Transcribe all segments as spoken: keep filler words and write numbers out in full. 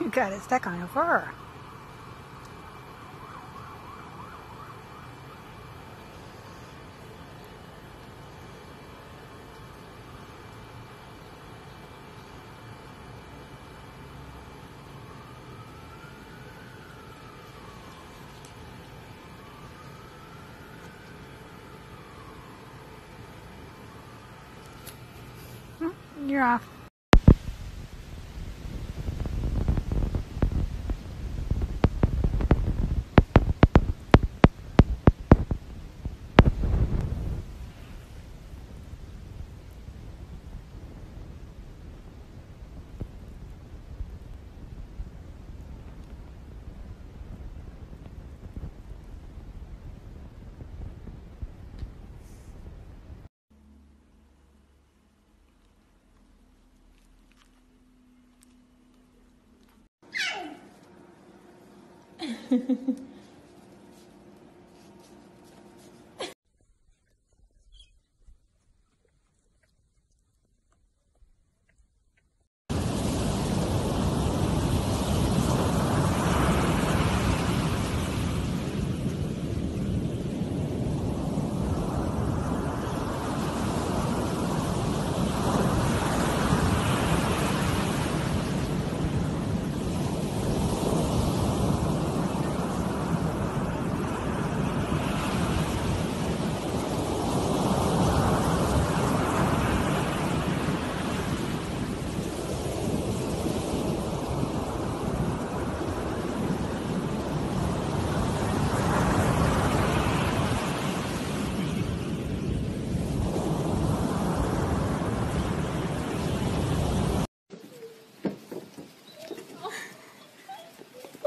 You got it stuck on your fur. You're off.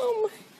Oh my.